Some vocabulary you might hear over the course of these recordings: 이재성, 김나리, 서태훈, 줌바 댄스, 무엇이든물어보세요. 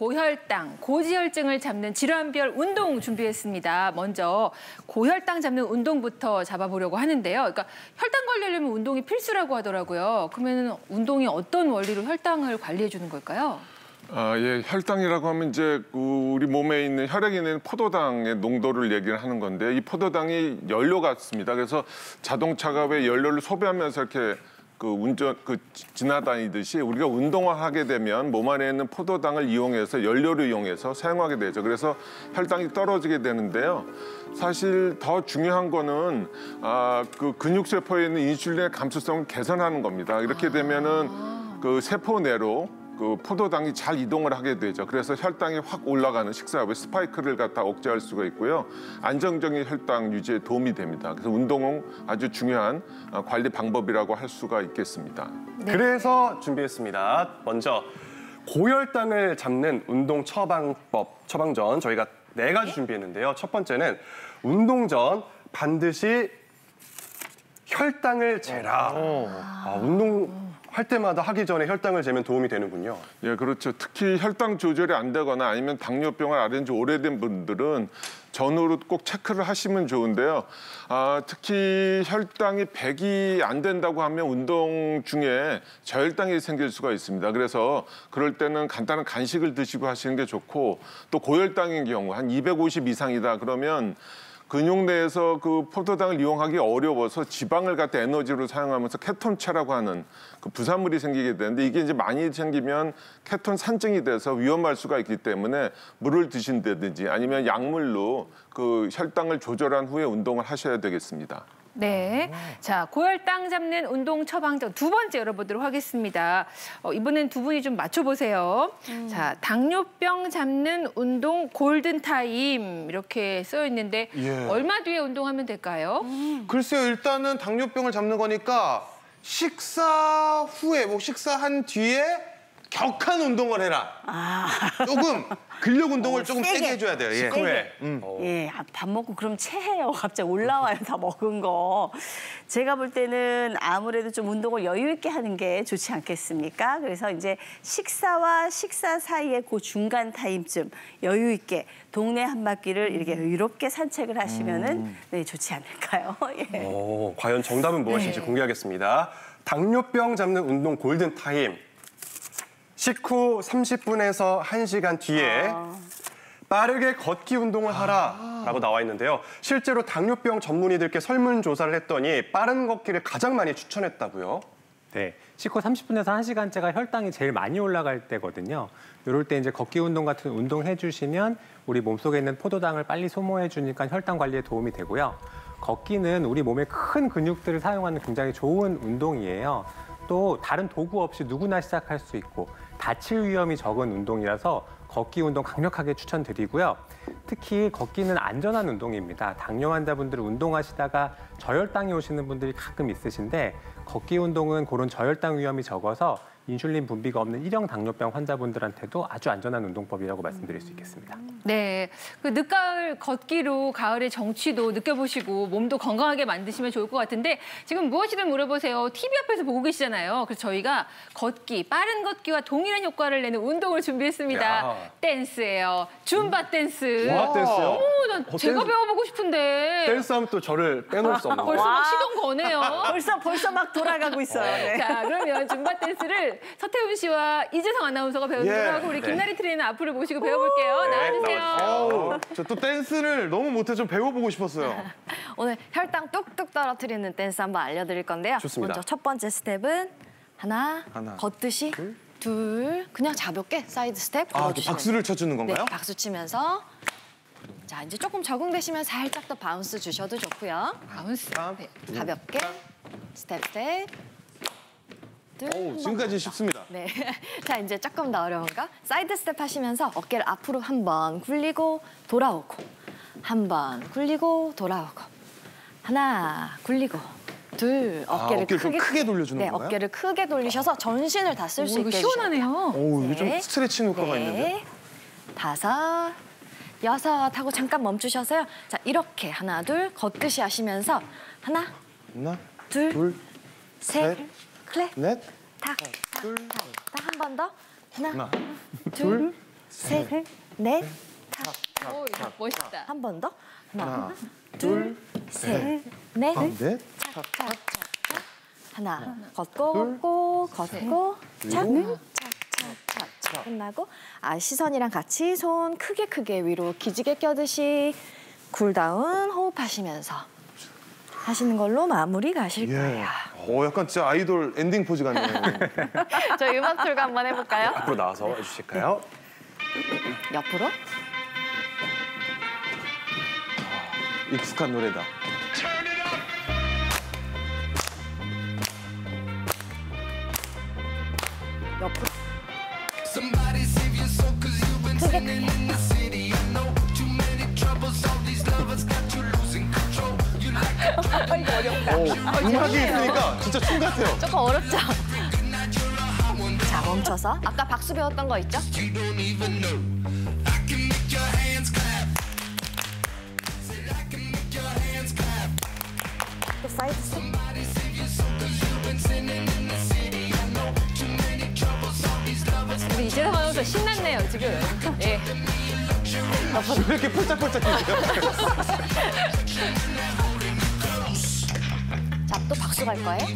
고혈당, 고지혈증을 잡는 질환별 운동 준비했습니다. 먼저 고혈당 잡는 운동부터 잡아보려고 하는데요. 그러니까 혈당 관리하려면 운동이 필수라고 하더라고요. 그러면 운동이 어떤 원리로 혈당을 관리해주는 걸까요? 예, 혈당이라고 하면 이제 우리 몸에 있는 혈액에 있는 포도당의 농도를 얘기를 하는 건데, 이 포도당이 연료 같습니다. 그래서 자동차가 왜 연료를 소비하면서 이렇게 지나다니듯이 우리가 운동하게 되면 몸 안에 있는 포도당을 이용해서 연료를 이용해서 사용하게 되죠. 그래서 혈당이 떨어지게 되는데요. 사실 더 중요한 거는 근육세포에 있는 인슐린의 감수성을 개선하는 겁니다. 이렇게 되면은 세포 내로 포도당이 잘 이동을 하게 되죠. 그래서 혈당이 확 올라가는 식사의 스파이크를 갖다 억제할 수가 있고요. 안정적인 혈당 유지에 도움이 됩니다. 그래서 운동은 아주 중요한 관리 방법이라고 할 수가 있겠습니다. 네. 그래서 준비했습니다. 먼저 고혈당을 잡는 운동 처방전 저희가 4가지 준비했는데요. 첫 번째는 운동 전 반드시 혈당을 재라. 운동할 때마다 하기 전에 혈당을 재면 도움이 되는군요. 예, 그렇죠. 특히 혈당 조절이 안 되거나 아니면 당뇨병을 앓은 지 오래된 분들은 전후로 꼭 체크를 하시면 좋은데요. 특히 혈당이 100이 안 된다고 하면 운동 중에 저혈당이 생길 수가 있습니다. 그래서 그럴 때는 간단한 간식을 드시고 하시는 게 좋고, 또 고혈당인 경우 한 250 이상이다 그러면 근육 내에서 포도당을 이용하기 어려워서 지방을 갖다 에너지로 사용하면서 케톤체라고 하는 부산물이 생기게 되는데, 이게 이제 많이 생기면 케톤 산증이 돼서 위험할 수가 있기 때문에 물을 드신다든지 아니면 약물로 혈당을 조절한 후에 운동을 하셔야 되겠습니다. 네, 자 고혈당 잡는 운동 처방전 2번째 열어보도록 하겠습니다. 이번엔 2 분이 좀 맞춰보세요. 자, 당뇨병 잡는 운동 골든타임 이렇게 써있는데 예. 얼마 뒤에 운동하면 될까요? 글쎄요, 일단은 당뇨병을 잡는 거니까 식사 후에, 뭐 식사한 뒤에 격한 운동을 해라. 조금 근력 운동을 조금 세게 해줘야 돼요. 예. 세게. 예, 밥 먹고 그럼 체해요. 갑자기 올라와요. 다 먹은 거. 제가 볼 때는 아무래도 좀 운동을 여유 있게 하는 게 좋지 않겠습니까? 그래서 이제 식사와 식사 사이의 그 중간 타임쯤 여유 있게 동네 한 바퀴를 이렇게 여유롭게 산책을 하시면은 네, 좋지 않을까요? 예. 과연 정답은 무엇인지 네. 공개하겠습니다. 당뇨병 잡는 운동 골든 타임. 식후 30분에서 1시간 뒤에 빠르게 걷기 운동을 하라라고 나와 있는데요. 실제로 당뇨병 전문의들께 설문조사를 했더니 빠른 걷기를 가장 많이 추천했다고요? 네, 식후 30분에서 1시간째가 혈당이 제일 많이 올라갈 때거든요. 이럴 때 이제 걷기 운동 같은 운동을 해주시면 우리 몸속에 있는 포도당을 빨리 소모해주니까 혈당 관리에 도움이 되고요. 걷기는 우리 몸의 큰 근육들을 사용하는 굉장히 좋은 운동이에요. 또 다른 도구 없이 누구나 시작할 수 있고 다칠 위험이 적은 운동이라서 걷기 운동 강력하게 추천드리고요. 특히 걷기는 안전한 운동입니다. 당뇨 환자분들 운동하시다가 저혈당이 오시는 분들이 가끔 있으신데, 걷기 운동은 그런 저혈당 위험이 적어서 인슐린 분비가 없는 1형 당뇨병 환자분들한테도 아주 안전한 운동법이라고 말씀드릴 수 있겠습니다. 네, 늦가을 걷기로 가을의 정취도 느껴보시고 몸도 건강하게 만드시면 좋을 것 같은데, 지금 무엇이든 물어보세요. TV 앞에서 보고 계시잖아요. 그래서 저희가 걷기, 빠른 걷기와 동일한 효과를 내는 운동을 준비했습니다. 야. 댄스예요. 줌바 댄스. 와, 댄스요? 난 제가 댄스, 배워보고 싶은데. 댄스하면 또 저를 빼놓을 수 없는 거예요. 벌써 막 시동 거네요. 벌써 막 돌아가고 있어요. 네. 자, 그러면 줌바 댄스를 서태훈 씨와 이재성 아나운서가 배우는 예. 하고 우리 김나리 트레이너 앞으로 모시고 배워볼게요. 나와주세요. 네, 저 또 댄스를 너무 못해 좀 배워보고 싶었어요. 오늘 혈당 뚝뚝 떨어뜨리는 댄스 한번 알려드릴 건데요. 좋습니다. 먼저 첫 번째 스텝은 하나 걷듯이 둘 그냥 자볍게 사이드 스텝. 박수를 쳐주는 건가요? 네, 박수 치면서. 자, 이제 조금 적응되시면 살짝 더 바운스 주셔도 좋고요. 바운스. 네, 가볍게 스텝. 지금까지 쉽습니다. 네, 자 이제 조금 더 어려운가? 사이드 스텝 하시면서 어깨를 앞으로 한번 굴리고 돌아오고, 한번 굴리고 돌아오고, 하나 굴리고 둘, 어깨를 크게 돌려주는 건가요? 네, 어깨를 크게 돌리셔서 전신을 다 쓸 수 있게. 시원하네요. 이게 좀 스트레칭 효과가 있는데. 다섯, 여섯 하고 잠깐 멈추셔서요. 자 이렇게 하나 둘 걷듯이 하시면서 하나 둘 셋 클랩, 넷, 다, 한 번 더, 하나, 둘, 셋, 넷, 탁. 멋있다. 한 번 더. 하나, 둘, 셋, 넷, 착, 착, 착. 하나, 걷고, 걷고, 걷고, 착, 착, 착, 착. 끝나고 시선이랑 같이 손 크게 크게 위로 기지개 껴듯이 쿨다운 호흡하시면서 하시는 걸로 마무리 가실 거예요. 약간 진짜 아이돌 엔딩 포즈 같네요. 저희 음악 출가 한번 해볼까요? 앞으로 나와서 해주실까요? 네. 옆으로. 익숙한 노래다. 옆으로. 크게 크게. 이거 어렵다. 음악이 있으니까 진짜 춤 같아요. 조금 어렵죠? 자, 멈춰서. 아까 박수 배웠던 거 있죠? 또 사이드 스텝. 우리 이제서 만나서 신났네요, 지금. 예. 왜 이렇게 폴짝폴짝 뛰죠? 자, 또 박수 갈 거예요.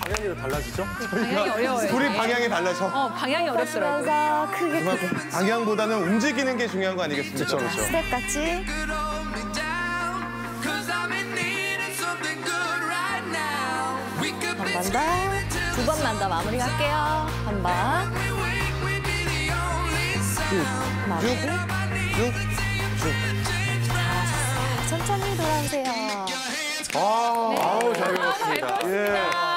방향이 달라지죠? 방향이 어려워요. 둘이 방향이 달라서. 방향이 어렵더라고요. 크게. 방향보다는 움직이는 게 중요한 거 아니겠습니까? 그렇죠, 그렇죠. 스텝같이. 한 번 더. 두 번만 더 마무리 할게요. 한 번. 6, 6, 6. 자, 천천히 돌아오세요. 네. 아우, 잘 배웠습니다. 예.